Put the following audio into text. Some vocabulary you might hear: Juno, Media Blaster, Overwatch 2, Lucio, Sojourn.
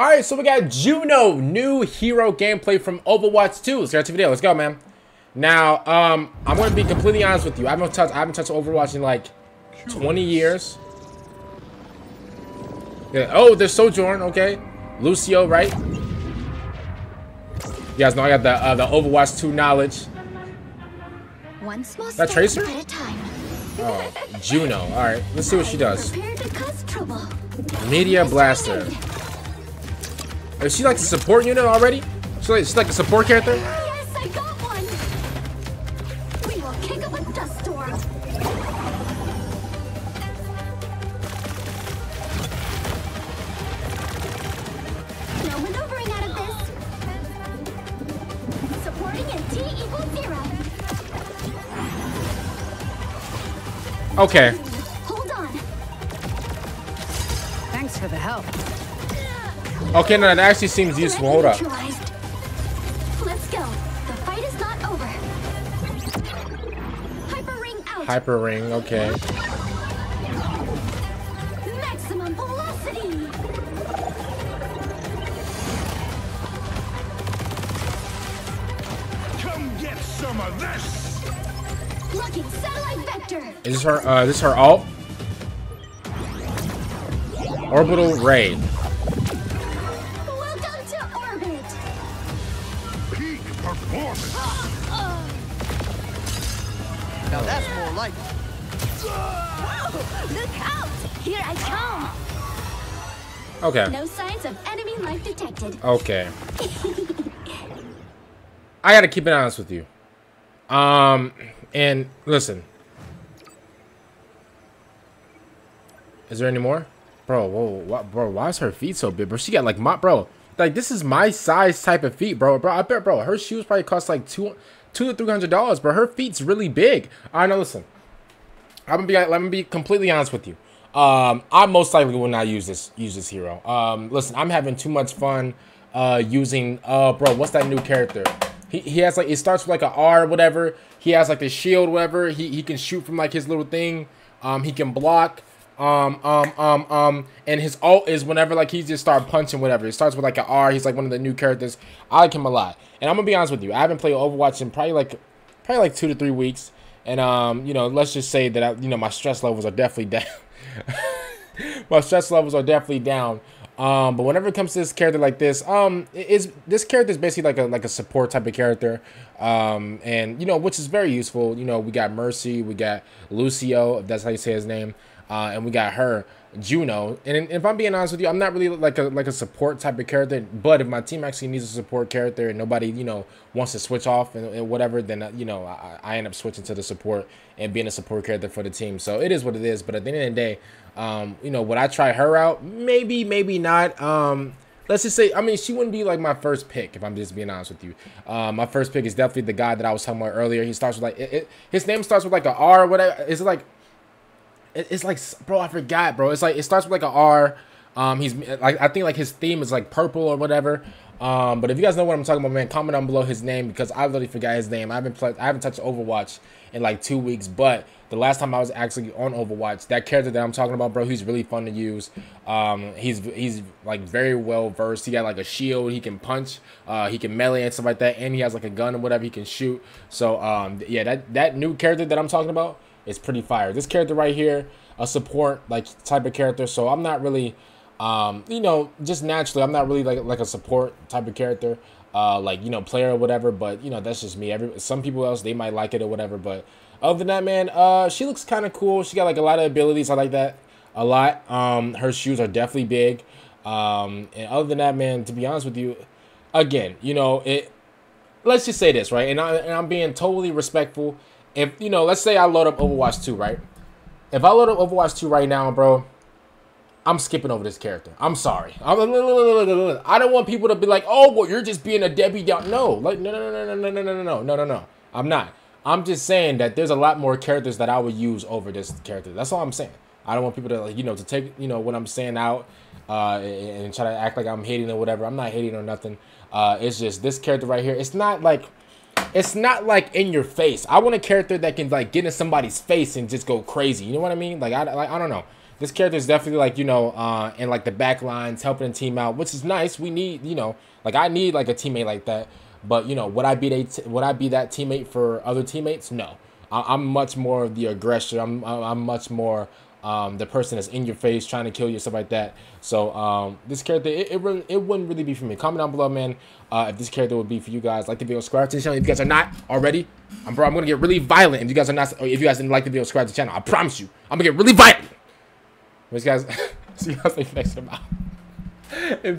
Alright, so we got Juno, new hero gameplay from Overwatch 2. Let's get to the video. Let's go, man. Now, I'm going to be completely honest with you. I haven't touched Overwatch in like 20 years. Yeah. Oh, there's Sojourn. Okay. Lucio, right? You guys know I got the Overwatch 2 knowledge. One small step at a time. Oh, Juno. Alright, let's see what she does. Media Blaster. Is she like the support unit already? She's like a support character? Yes, I got one. We will kick up a dust storm. No maneuvering out of this. Supporting at T=0. Okay. Hold on. Thanks for the help. Okay, no, that actually seems useful. Hold up. Let's go. The fight is not over. Hyper ring out. Hyper ring, okay. Maximum velocity. Come get some of this. Locking satellite vector. Is this her? This is her ult? Orbital raid. Now that's more like. Whoa, look out! Here I come. Okay. No signs of enemy life detected. Okay. I gotta keep it honest with you. And listen. Is there any more, bro? Whoa, bro! Why is her feet so big, bro? She got like my bro. Like this is my size type of feet, bro. I bet, bro. Her shoes probably cost like $200 to $300, bro. Her feet's really big. All right, now listen. I'm gonna be completely honest with you. I most likely will not use this hero. Listen, I'm having too much fun using bro. What's that new character? He has like it starts with like a R or whatever. He has like the shield, whatever. He can shoot from like his little thing. He can block. And his ult is whenever like he just start punching whatever. It starts with like an R. He's like one of the new characters. I like him a lot. And I'm gonna be honest with you, I haven't played Overwatch in probably like 2 to 3 weeks. And you know, let's just say that you know my stress levels are definitely down. My stress levels are definitely down. But whenever it comes to this character like this, this character is basically like a support type of character, and you know which is very useful. You know we got Mercy, we got Lucio, if that's how you say his name. And we got her, Juno. And if I'm being honest with you, I'm not really like a support type of character. But if my team actually needs a support character and nobody, you know, wants to switch off and whatever, then, you know, I end up switching to the support and being a support character for the team. So it is what it is. But at the end of the day, you know, would I try her out? Maybe, maybe not. Let's just say, I mean, she wouldn't be like my first pick, if I'm just being honest with you. My first pick is definitely the guy that I was talking about earlier. He starts with like, his name starts with like an R or whatever. Is it like? It's like, bro, I forgot, bro. It's like it starts with like an R. He's like, I think like his theme is like purple or whatever. But if you guys know what I'm talking about, man, comment down below his name because I literally forgot his name. I haven't touched Overwatch in like 2 weeks. But the last time I was actually on Overwatch, that character that I'm talking about, bro, he's really fun to use. He's like very well versed. He got like a shield. He can punch. He can melee and stuff like that. And he has like a gun or whatever. He can shoot. So yeah, that new character that I'm talking about. It's pretty fire. This character right here, a support like type of character. So I'm not really, you know, just naturally, I'm not really like a support type of character, like you know, player or whatever. But you know, that's just me. Some people else they might like it or whatever. But other than that, man, she looks kind of cool. She got like a lot of abilities. I like that a lot. Her shoes are definitely big. And other than that, man, to be honest with you, again, you know, let's just say this, right? And I'm being totally respectful. If, you know, let's say I load up Overwatch 2, right? If I load up Overwatch 2 right now, bro, I'm skipping over this character. I'm sorry. I don't want people to be like, oh, well, you're just being a Debbie Down. No, like, no. I'm not. I'm just saying that there's a lot more characters that I would use over this character. That's all I'm saying. I don't want people to, like, you know, to take, you know, what I'm saying out and try to act like I'm hating or whatever. I'm not hating or nothing. It's just this character right here. It's not like in your face. I want a character that can like get in somebody's face and just go crazy. You know what I mean? Like I don't know. this character is definitely, like, you know, in, like, the back lines, helping the team out, which is nice. We need, you know, like, I need, like, a teammate like that. But, you know, would I be that teammate for other teammates? No. I'm much more of the aggressor. I'm much more the person that's in your face trying to kill you, stuff like that. So this character, it wouldn't really be for me. Comment down below, man, if this character would be for you guys. Like the video, subscribe to the channel if you guys are not already. I'm gonna get really violent if you guys are not. If you guys didn't like the video, subscribe to the channel. I promise you, I'm gonna get really violent. Anyways, guys, see you guys next time.